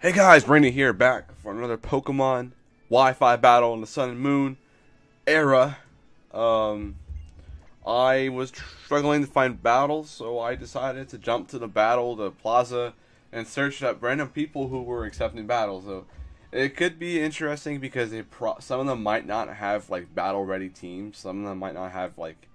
Hey guys, Brandon here, back for another Pokemon Wi-Fi battle in the Sun and Moon era. I was struggling to find battles, so I decided to jump to the battle, the plaza, and search up random people who were accepting battles. So it could be interesting because some of them might not have like battle-ready teams. Some of them might not have like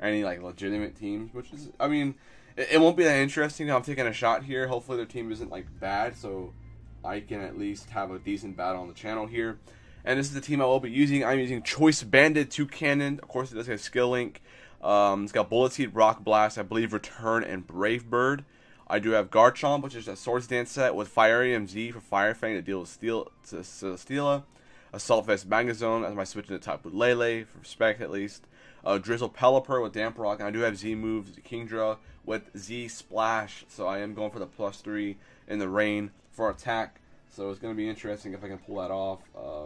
any like legitimate teams, which is, I mean, it won't be that interesting. I'm taking a shot here. Hopefully their team isn't like bad, so I can at least have a decent battle on the channel here. And this is the team I will be using. I'm using Choice Banded Toucannon. Of course, it does have Skill Link. It's got Bullet Seed, Rock Blast, I believe Return, and Brave Bird. I do have Garchomp, which is a Swords Dance set with Fireium Z for Fire Fang to deal with Celesteela. Assault Vest, Magnezone as my switch in the top with Lele, for respect at least. Drizzle Pelipper with Damp Rock, and I do have Z moves, Kingdra with Z Splash, so I am going for the +3 in the rain for attack, so it's going to be interesting if I can pull that off.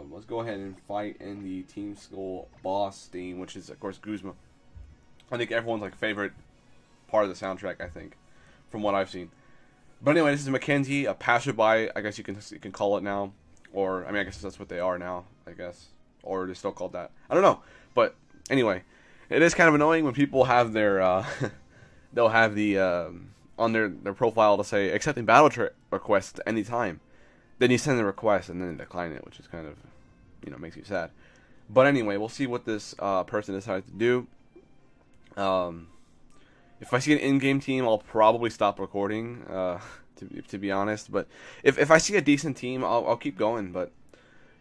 Let's go ahead and fight in the Team Skull boss theme, which is, of course, Guzma. I think everyone's, like, favorite part of the soundtrack, I think, from what I've seen. But anyway, this is Mackenzie, a passerby, I guess you can call it now, or, I mean, I guess that's what they are now, I guess, or they're still called that. I don't know, but anyway, it is kind of annoying when people have their, they'll have the, on their profile to say accepting battle requests at any time. Then you send the request and then decline it, which is kind of, you know, makes you sad. But anyway, we'll see what this person decides to do. If I see an in-game team, I'll probably stop recording, to be honest. But if I see a decent team, I'll keep going. But,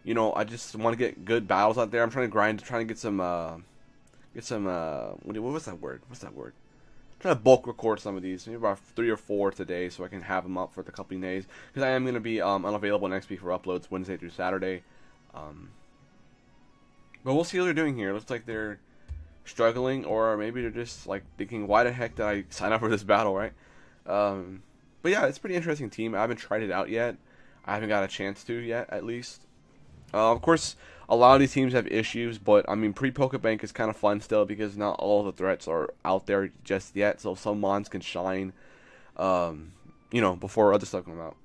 you know, I just want to get good battles out there. I'm trying to grind, trying to get some what's that word? Trying to bulk record some of these, maybe about 3 or 4 today, so I can have them up for the coming days. Because I am going to be unavailable next week for uploads, Wednesday through Saturday. But we'll see what they're doing here. It looks like they're struggling, or maybe they're just like thinking, "Why the heck did I sign up for this battle?" Right? But yeah, it's a pretty interesting team. I haven't tried it out yet. I haven't got a chance to yet, at least. Of course, a lot of these teams have issues, but, I mean, pre-Pokebank is kind of fun still because not all the threats are out there just yet, so some mons can shine, you know, before other stuff come out.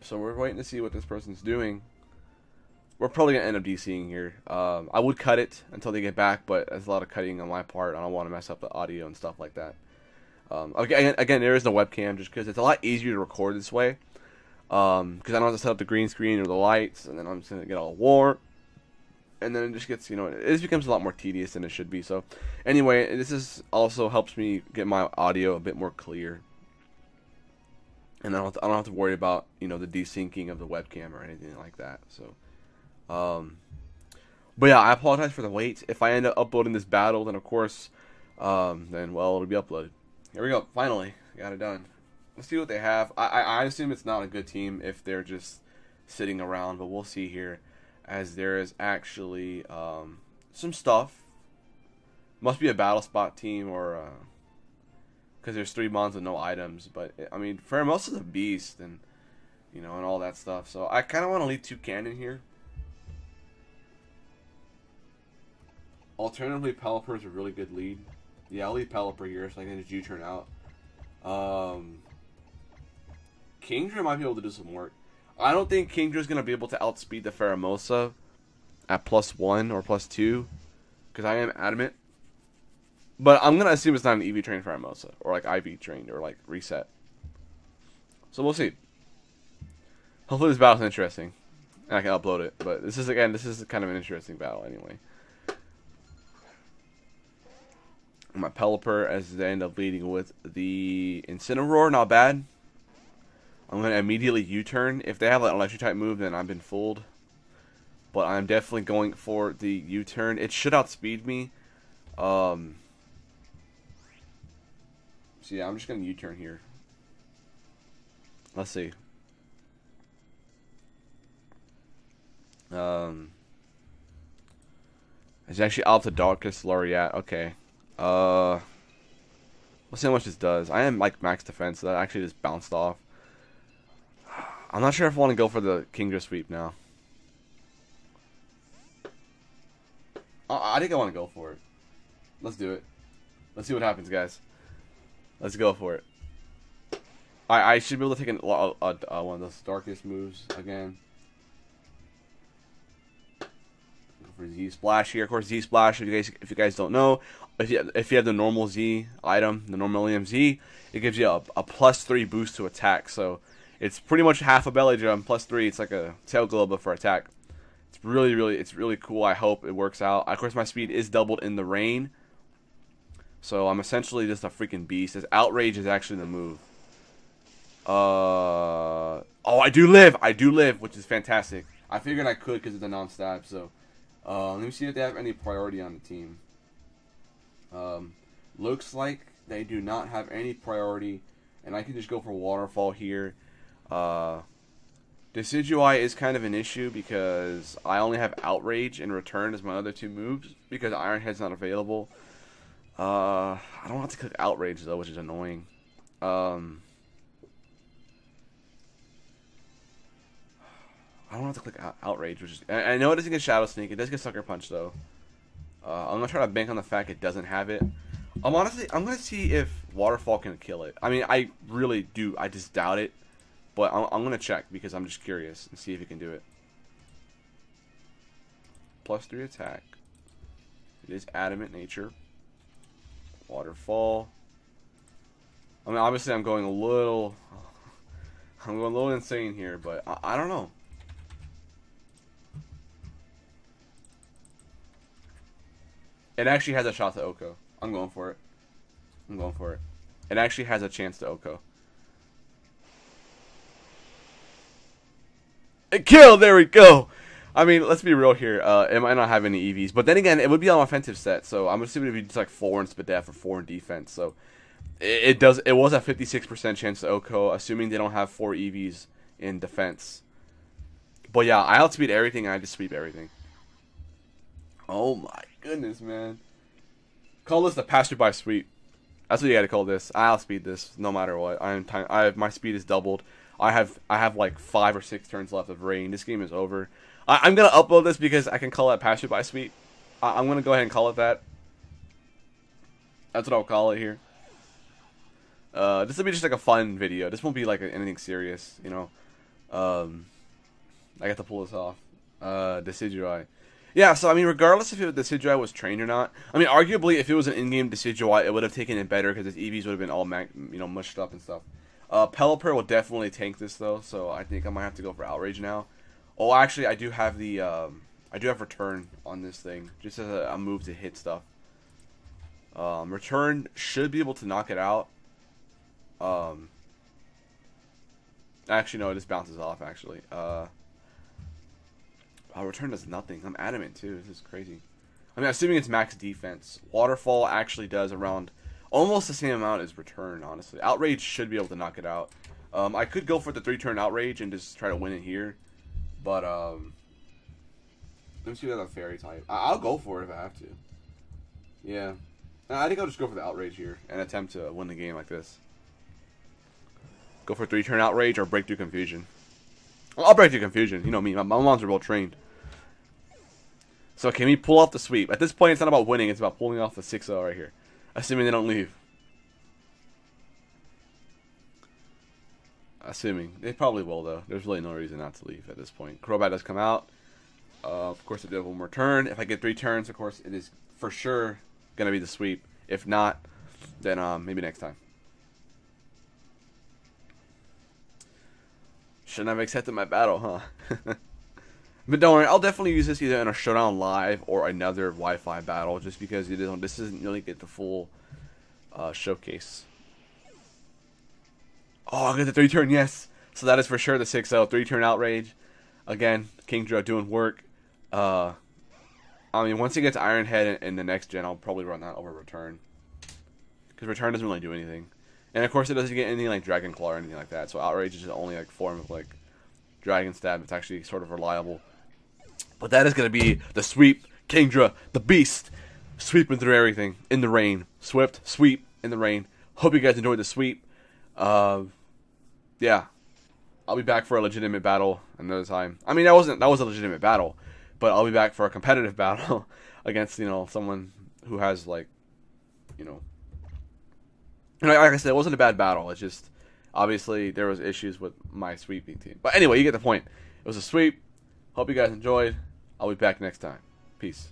So we're waiting to see what this person's doing. We're probably going to end up DCing here. I would cut it until they get back, but there's a lot of cutting on my part. I don't want to mess up the audio and stuff like that. Again, there is no webcam just because it's a lot easier to record this way. Because I don't have to set up the green screen or the lights, and then I'm just going to get all warped, and then it just gets, you know, it just becomes a lot more tedious than it should be. So, anyway, this is also helps me get my audio a bit more clear, and I don't have to worry about, you know, the desyncing of the webcam or anything like that. So, but yeah, I apologize for the wait. If I end up uploading this battle, then of course, then well, it'll be uploaded. Here we go. Finally, got it done. Let's see what they have. I assume it's not a good team if they're just sitting around, but we'll see here, as there is actually some stuff. Must be a battle spot team, or because there's 3 mons with no items. But I mean, Pheromosa's a beast, and you know, and all that stuff. So I kind of want to leave Toucannon here. Alternatively, Pelipper is a really good lead. Yeah, I'll leave Pelipper here so I can just U-turn out. Kingdra might be able to do some work. I don't think Kingdra's going to be able to outspeed the Pheromosa at +1 or +2, because I am adamant. But I'm going to assume it's not an EV trained Pheromosa, or like IV trained, or like reset. So we'll see. Hopefully this battle's interesting, and I can upload it. But this is, again, this is kind of an interesting battle anyway. My Pelipper, as they end up leading with the Incineroar, not bad. I'm going to immediately U-turn. If they have an electric type move, then I've been fooled. But I'm definitely going for the U-turn. It should outspeed me. So yeah, I'm just going to U-turn here. Let's see. It's actually out the Darkest Laureate. Okay. Let's see how much this does. I am like max defense, so that actually just bounced off. I'm not sure if I want to go for the Kingdra sweep now. I think I want to go for it. Let's do it. Let's see what happens, guys. Let's go for it. I should be able to take one of those darkest moves again. Go for Z Splash here. Of course, Z Splash. If you guys don't know, if you have the normal Z item, the normal EMZ, it gives you a +3 boost to attack. So it's pretty much half a belly drum +3. It's like a tail glow but for attack. It's really cool. I hope it works out. Of course, my speed is doubled in the rain, so I'm essentially just a freaking beast. This Outrage is actually the move. Oh, I do live, which is fantastic. I figured I could because it's a non-stab. So let me see if they have any priority on the team. Looks like they do not have any priority, and I can just go for Waterfall here. Decidueye is kind of an issue because I only have Outrage and Return as my other two moves because Iron Head's not available. I don't want to click Outrage though, which is annoying. I don't want to click Outrage, which is... I know it doesn't get Shadow Sneak. It does get Sucker Punch though. I'm gonna try to bank on the fact it doesn't have it. I'm gonna see if Waterfall can kill it. I mean, I really do. I just doubt it. But I'm going to check because I'm just curious and see if he can do it. +3 attack. It is adamant nature. Waterfall. I mean, obviously I'm going a little insane here, but I don't know. It actually has a shot to Oko. I'm going for it. It actually has a chance to Oko. Kill! There we go! I mean, let's be real here. It might not have any EVs. But then again, it would be on offensive set. So I'm assuming it would be just like 4 in Spadef or 4 in defense. So it was a 56% chance to Oko, assuming they don't have 4 EVs in defense. But yeah, I outspeed everything and I just sweep everything. Oh my goodness, man. Call this the passerby sweep. That's what you gotta call this. I outspeed this no matter what. My speed is doubled. I have like 5 or 6 turns left of rain. This game is over. I'm gonna upload this because I can call that passerby sweep. I'm gonna go ahead and call it that. That's what I'll call it here. This will be just like a fun video. This won't be like anything serious, you know. I got to pull this off. Decidueye. Yeah, so I mean, regardless if the Decidueye was trained or not, I mean, arguably if it was an in-game Decidueye, it would have taken it better because its EVs would have been all mushed up and stuff. Pelipper will definitely tank this though, so I think I might have to go for Outrage now. Oh, actually, I do have the Return on this thing, just as a move to hit stuff. Return should be able to knock it out. Actually, no, it just bounces off. Actually, wow, Return does nothing. I'm adamant too. This is crazy. I mean, assuming it's max defense, Waterfall actually does around. Almost the same amount as Return, honestly. Outrage should be able to knock it out. I could go for the 3-turn Outrage and just try to win it here. But, let me see if that's a Fairy type. I'll go for it if I have to. Yeah. I think I'll just go for the Outrage here and attempt to win the game like this. Go for 3-turn Outrage or Breakthrough Confusion. I'll Breakthrough Confusion. You know me. My moms are well trained. So, can we pull off the sweep? At this point, it's not about winning. It's about pulling off the 6-0 right here. Assuming they don't leave. Assuming. They probably will, though. There's really no reason not to leave at this point. Crobat does come out. Of course, if they have one more turn. If I get 3 turns, of course, it is for sure going to be the sweep. If not, then maybe next time. Shouldn't have accepted my battle, huh? But don't worry, I'll definitely use this either in a showdown live or another Wi-Fi battle, just because this doesn't really get the full showcase. Oh, I get the 3-turn, yes! So that is for sure the 6-0, 3-turn Outrage. Again, Kingdra doing work. I mean, once he gets Iron Head in the next gen, I'll probably run that over Return. Because Return doesn't really do anything. And of course it doesn't get anything like Dragon Claw or anything like that, so Outrage is the only like form of like Dragon Stab. It's actually sort of reliable. But that is going to be the sweep. Kingdra, the beast, sweeping through everything in the rain. Sweep in the rain. Hope you guys enjoyed the sweep. Yeah, I'll be back for a legitimate battle another time. I mean, that was a legitimate battle, but I'll be back for a competitive battle against someone who has like. Like I said, it wasn't a bad battle. It's just Obviously, there was issues with my sweeping team. But anyway, you get the point. It was a sweep. Hope you guys enjoyed. I'll be back next time. Peace.